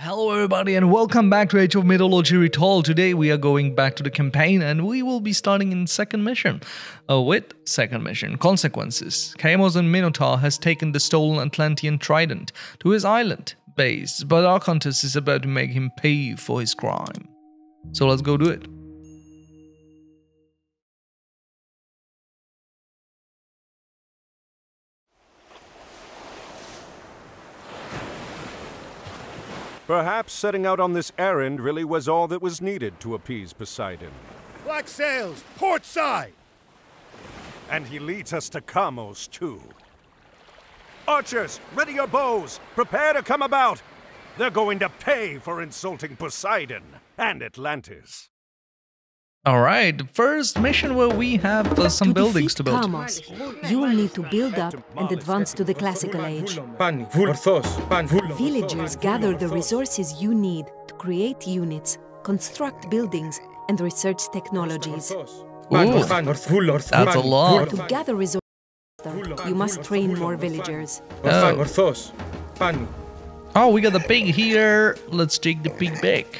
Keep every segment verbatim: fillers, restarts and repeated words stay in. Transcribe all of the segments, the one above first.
Hello everybody and welcome back to Age of Mythology Retold. Today we are going back to the campaign and we will be starting in second mission. Uh, with second mission, Consequences. Kamos and Minotaur has taken the stolen Atlantean Trident to his island base, but Arkantos is about to make him pay for his crime. So let's go do it. Perhaps setting out on this errand really was all that was needed to appease Poseidon. Black sails, port side! And he leads us to Kamos, too. Archers, ready your bows! Prepare to come about! They're going to pay for insulting Poseidon and Atlantis. Alright, first mission where we have uh, some to buildings to build. Kamos, you will need to build up and advance to the classical age. Villagers gather the resources you need to create units, construct buildings, and research technologies. Ooh, that's a lot. To gather resources, you must train more villagers. Oh, oh we got the pig here. Let's take the pig back.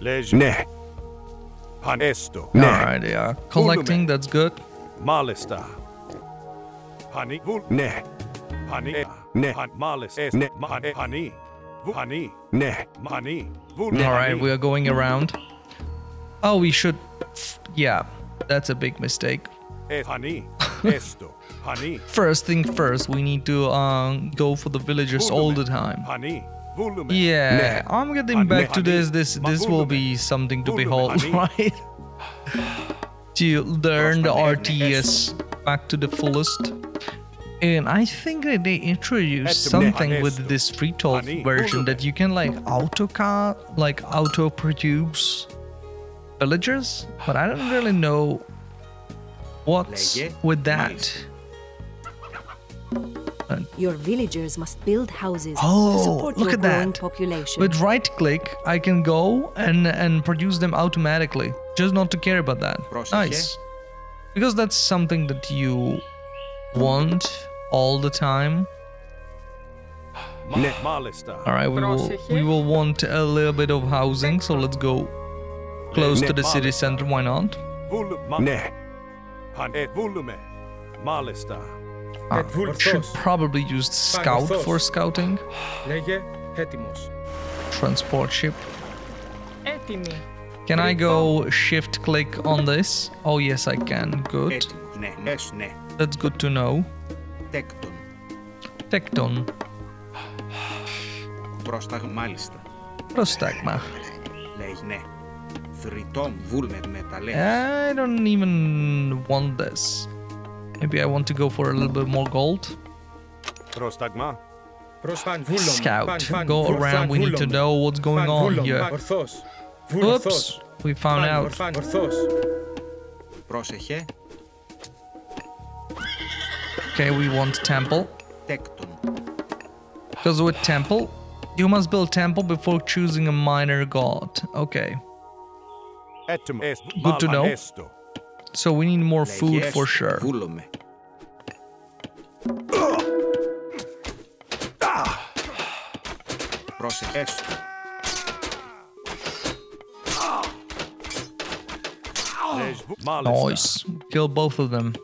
Nah. Nesto. Alright, yeah. Collecting, that's good. Malista. Honey. Ne. Honey. Ne. Malista. Ne. Honey. Honey. Ne. Honey. Alright, we are going around. Oh, we should. Yeah, that's a big mistake. Honey. Esto. Honey. First thing first, we need to um go for the villagers all the time. Honey. Yeah, I'm getting back to this. This this will be something to behold, right? To learn the R T S back to the fullest. And I think that they introduced something with this Retold version that you can like auto car, like auto produce villagers, but I don't really know what's with that. Your villagers must build houses oh, to support look your at growing that. population. With right click, I can go and, and produce them automatically. Just not to care about that. Nice. Because that's something that you want all the time. Alright, we will, we will want a little bit of housing, so let's go close to the city center, why not? Uh, should probably use scout for scouting. Transport ship. Can I go shift click on this? Oh yes I can. Good. That's good to know. Tecton. Tecton. Prostagma. I don't even want this. Maybe I want to go for a little bit more gold. Prostagma. Scout. Go around. We need to know what's going on here. Oops. We found out. Okay, we want temple. Because with temple, you must build temple before choosing a minor god. Okay. Good to know. So we need more food for sure. Vulome. Nice. Kill both of them.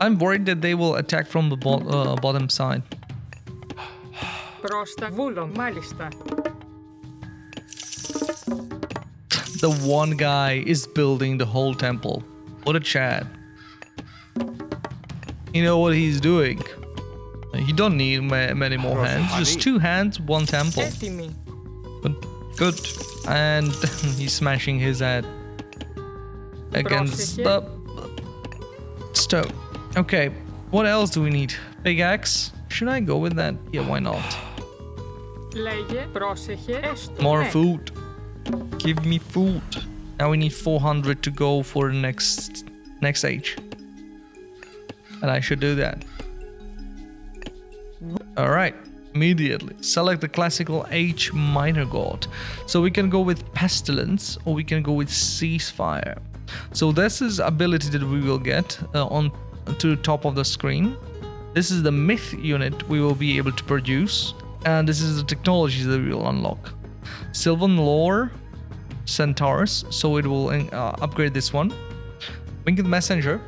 I'm worried that they will attack from the bo uh, bottom side. The one guy is building the whole temple. What a Chad. You know what he's doing. You don't need ma many more hands. Just two hands, one temple. But good. And he's smashing his head against the stone. Okay. What else do we need? Big axe? Should I go with that? Yeah, why not? More food. Give me food. Now we need four hundred to go for the next next age. And I should do that. Alright. Immediately. Select the classical age minor god. So we can go with Pestilence or we can go with Ceasefire. So this is ability that we will get uh, on to the top of the screen. This is the myth unit we will be able to produce. and this is the technology that we will unlock. Sylvan lore, Centaurus, so it will uh, upgrade this one. Winged messenger.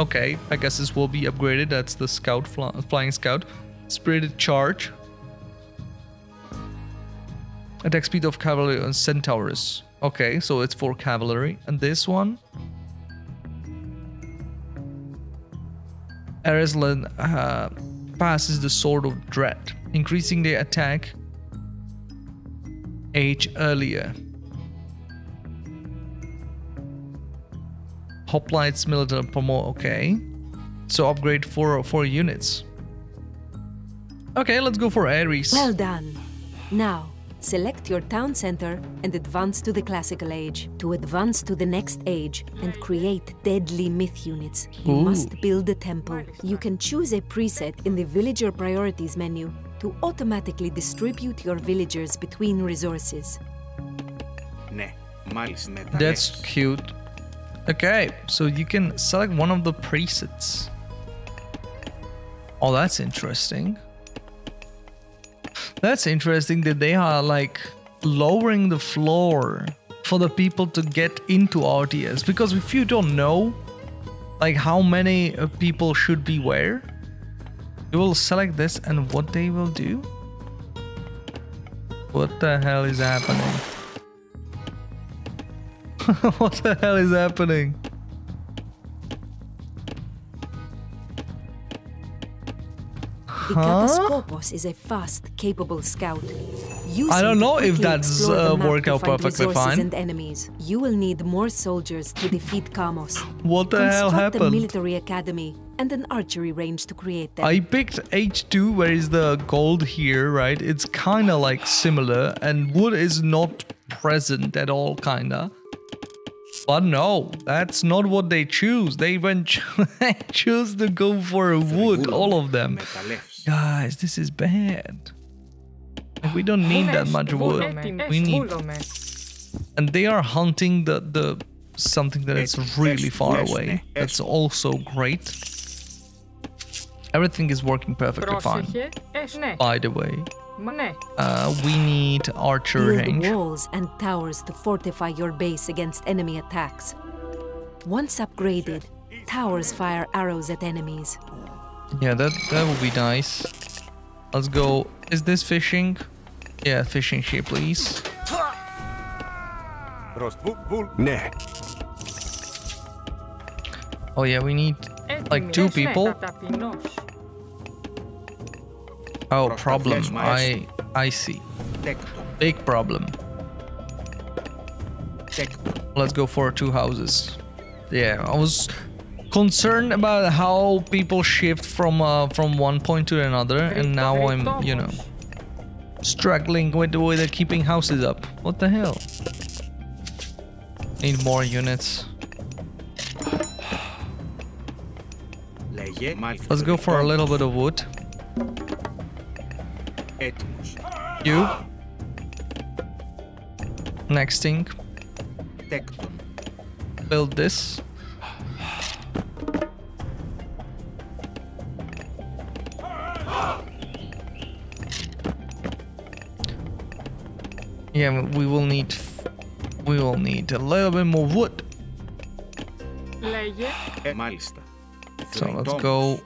Okay, I guess this will be upgraded. That's the scout, fly, flying scout. Spirited charge. Attack speed of cavalry on Centaurus. Okay, so it's for cavalry. And this one. Ares uh, passes the Sword of Dread, increasing their attack age earlier. Hoplites military promo, okay. So upgrade four four units. Okay, let's go for Ares. Well done. Now, select your town center and advance to the classical age. To advance to the next age and create deadly myth units, you Ooh. must build a temple. You can choose a preset in the villager priorities menu to automatically distribute your villagers between resources. That's cute. Okay, so you can select one of the presets. Oh, that's interesting. That's interesting that they are like lowering the floor for the people to get into R T S. Because if you don't know like how many people should be where, you will select this and what they will do. What the hell is happening? What the hell is happening? Huh? Skopos is a fast, capable scout. Using I don't know if that's uh, worked out perfectly fine. And enemies. You will need more soldiers to defeat Kamos. What the Construct hell happened? A military academy and an archery range to create them. I picked H two, where is the gold here, right? It's kind of like similar, and wood is not present at all, kind of. But no, that's not what they choose. They even ch choose to go for wood, all of them. Guys, this is bad. We don't need that much wood. We need... And they are hunting the, the something that is really far away. That's also great. Everything is working perfectly fine. By the way. Uh, we need archer Build range. walls and towers to fortify your base against enemy attacks. Once upgraded, towers fire arrows at enemies. Yeah, that, that would be nice. Let's go. Is this fishing? Yeah, fishing here, please. Oh yeah, we need like two people. Oh, problem. I I see. Big problem. Let's go for two houses. Yeah, I was concerned about how people shift from uh, from one point to another, and now I'm, you know, struggling with the way they're keeping houses up. What the hell? Need more units. Let's go for a little bit of wood. You. Next thing. Build this. Yeah, we will need. We will need a little bit more wood. So let's go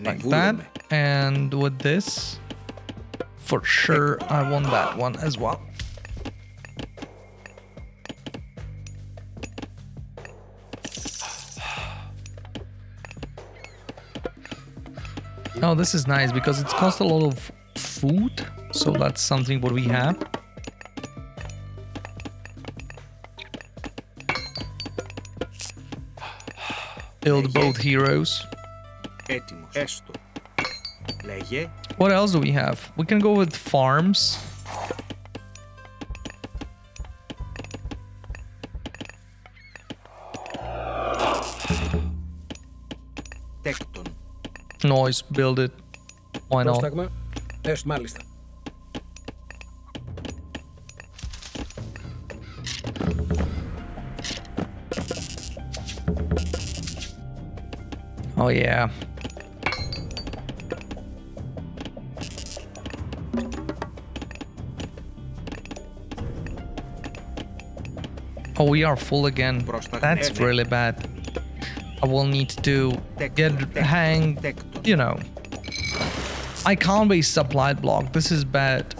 like that, and with this. For sure, I want that one as well. Oh, this is nice because it costs a lot of food. So that's something what we have. Build both heroes. What else do we have? We can go with farms. Tecton. Noise, build it. Why not? Prostagma. There's Malista. Oh yeah. Oh, we are full again. That's really bad. I will need to get hang, you know. I can't waste supply block. This is bad.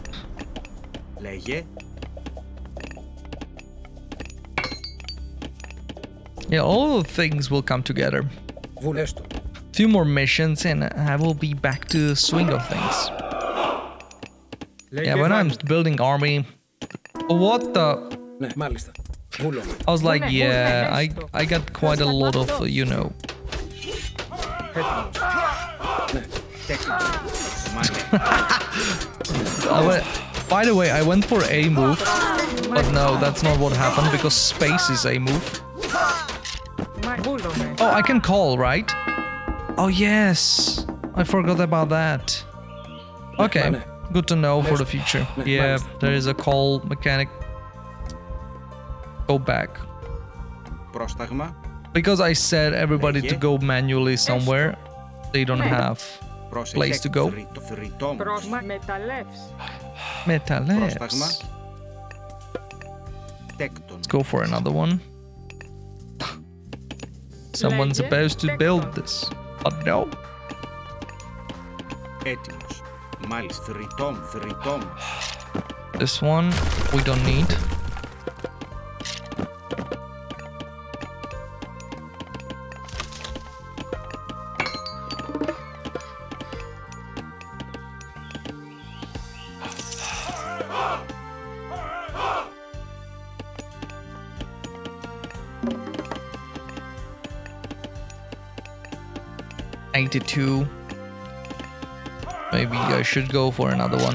Yeah, all the things will come together. Few more missions and I will be back to the swing of things. Yeah, when I'm building army, what the... I was like, yeah, I, I got quite a lot of, you know... I went, by the way, I went for a move, but no, that's not what happened, because space is a move. Oh, I can call, right? Oh, yes! I forgot about that. Okay, good to know for the future. Yeah, there is a call mechanic. Go back. Prostagma. Because I said everybody to go manually somewhere, they don't have place to go. Metalefs. Metalefs. Let's go for another one. Someone's supposed to build this, but no. This one we don't need. ninety-two. Maybe I should go for another one.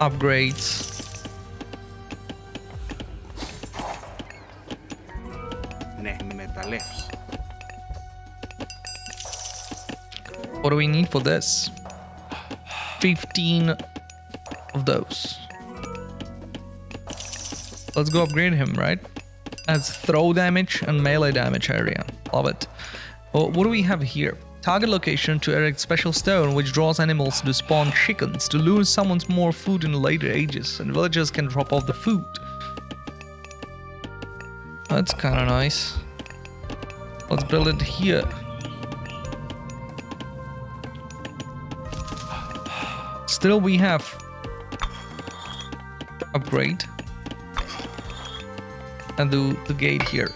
Upgrades. What do we need for this? fifteen of those. Let's go upgrade him, right? That's throw damage and melee damage area. Love it. Well, what do we have here? Target location to erect special stone which draws animals to spawn chickens to lure someone's more food in later ages, and villagers can drop off the food. That's kind of nice. Let's build it here. Still we have upgrade and do the gate here.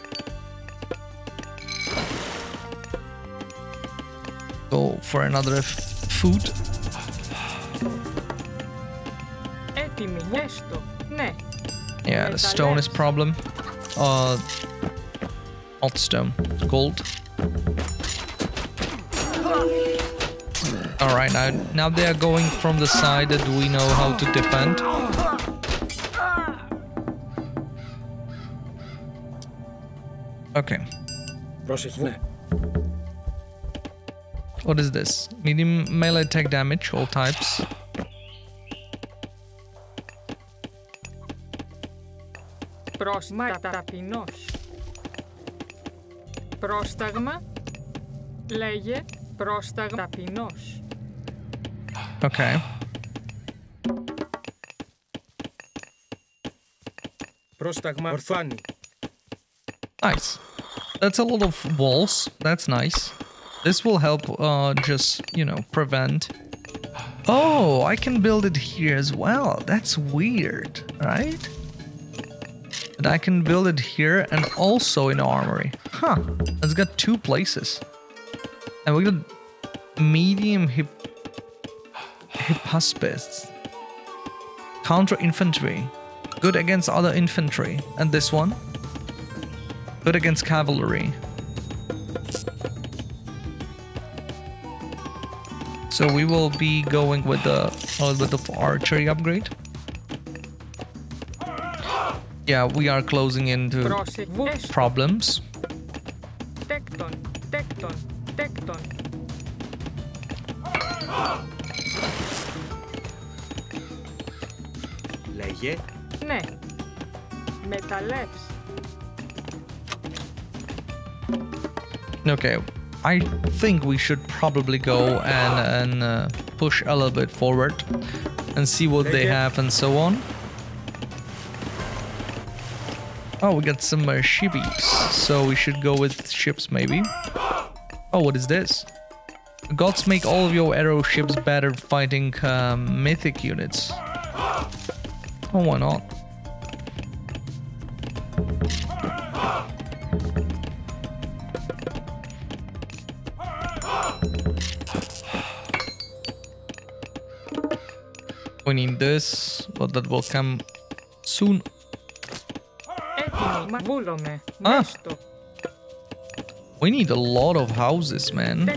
Go for another f food. Yeah, the stone is problem. Uh, not stone, gold. All right, now now they are going from the side that we know how to defend. Okay. What is this? Medium melee attack damage, all types. Okay. Nice. That's a lot of walls. That's nice. This will help uh, just, you know, prevent. Oh, I can build it here as well. That's weird, right? But I can build it here and also in armory. Huh, it's got two places. And we got medium hip... hippospis. Counter infantry. Good against other infantry. And this one? Good against cavalry. So we will be going with the a little bit of archery upgrade. Yeah, we are closing into problems. Tecton, Tecton, Tecton. Λέγε. Ναι. Metalefs. Okay. I think we should probably go and, and uh, push a little bit forward and see what they have and so on. Oh, we got some uh, sheepies, so we should go with ships maybe. Oh, what is this? Gods make all of your arrow ships better fighting um, mythic units. Oh, why not? We need this, but that will come soon. Ah. We need a lot of houses, man.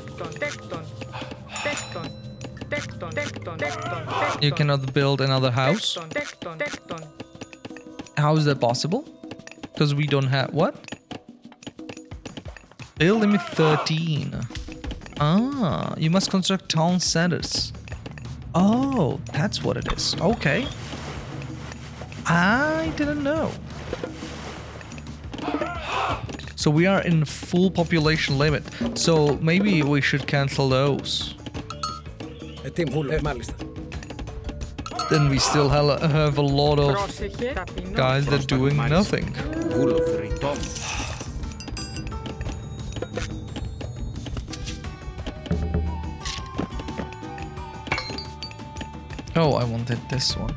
You cannot build another house? How is that possible? Because we don't have... What? Build limit thirteen. Ah, you must construct town centers. Oh, that's what it is. Okay. I didn't know. So we are in full population limit. So maybe we should cancel those. Then we still have a lot of guys that are doing nothing. Oh, I wanted this one.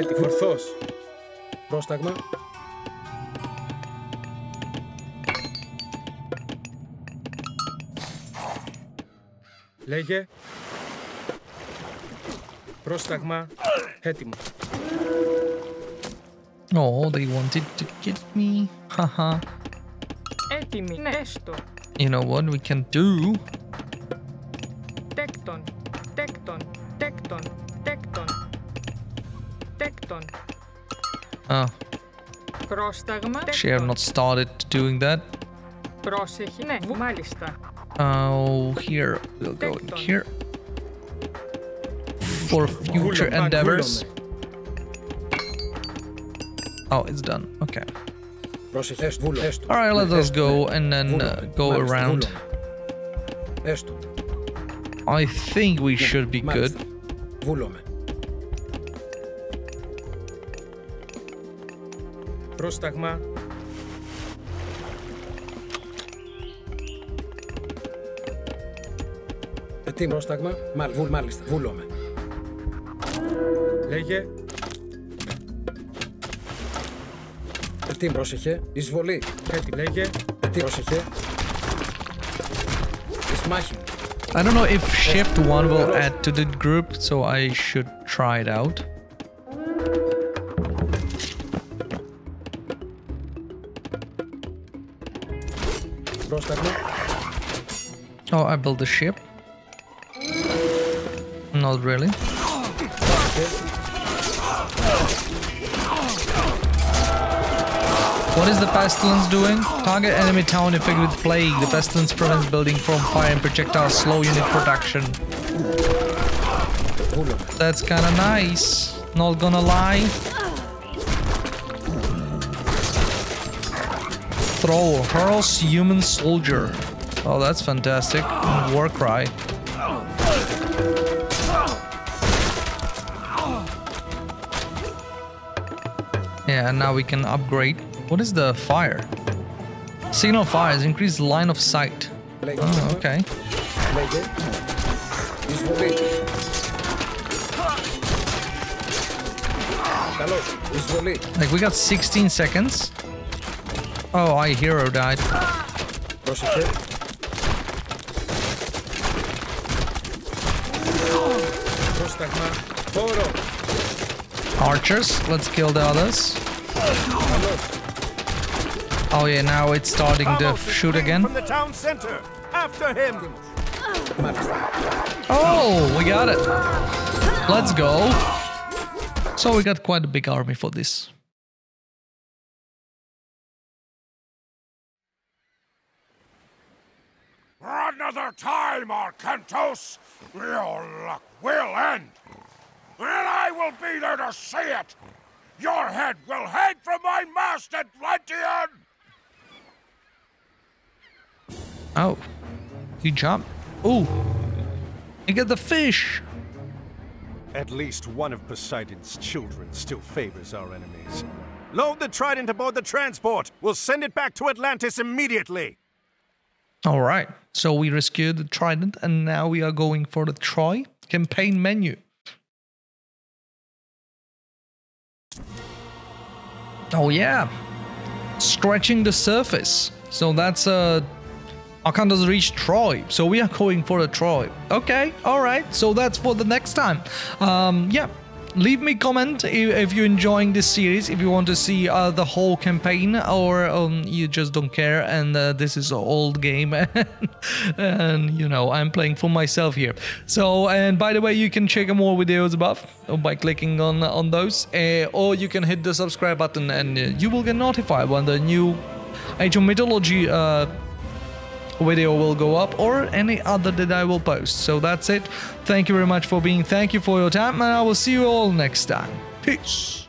Hmm. Prostagma. Λέγε. Prostagma. Hetimos. Oh, they wanted to get me. Haha. Έτοιμοι. Nesto. You know what we can do? Tecton. Tecton. Tecton. Tecton. Tecton. Oh. She have not started doing that. Oh, here. We'll go in here. For future endeavors. Oh, it's done. Okay. Alright, let us go and then uh, go around. I think we should be good. Prostagma. Τι Prostagma; Μάλ, μάλιστα, Vulome. Λέγε. Τι πρόσεχε; Εισβολή. Κάτι λέγε. Τι πρόσεχε; Εισμάχη. I don't know if shift one will add to the group, so I should try it out. Oh, I built a ship. Not really. What is the pestilence doing? Target enemy town infected with plague. The pestilence prevents building from fire and projectiles slow unit production. That's kinda nice. Not gonna lie. Throw hurls human soldier. Oh, that's fantastic. War cry. Yeah, and now we can upgrade. What is the fire? Signal fires increase line of sight. Oh, okay. Like, we got sixteen seconds. Oh, I hero died. Archers, let's kill the others. Oh yeah, now it's starting to shoot again. Oh, we got it. Let's go. So we got quite a big army for this. Another time, Arkantos, your luck will end. And I will be there to see it. Your head will hang from my mast, Atlantean. Oh, you jump. Oh, you get the fish. At least one of Poseidon's children still favors our enemies. Load the Trident aboard the transport! We'll send it back to Atlantis immediately! Alright, so we rescued the Trident and now we are going for the Troy campaign menu. Oh yeah! Stretching the surface. So that's uh, Arkantos reached Troy. So we are going for the Troy. Okay, alright, so that's for the next time. Um, yeah. Leave me a comment if you're enjoying this series, if you want to see uh, the whole campaign, or um, you just don't care and uh, this is an old game and, and you know, I'm playing for myself here. So, and by the way, you can check more videos above by clicking on, on those, uh, or you can hit the subscribe button and uh, you will get notified when the new Age of Mythology uh, video will go up, or any other that I will post. So that's it. Thank you very much for being. Thank you for your time, and I will see you all next time. Peace.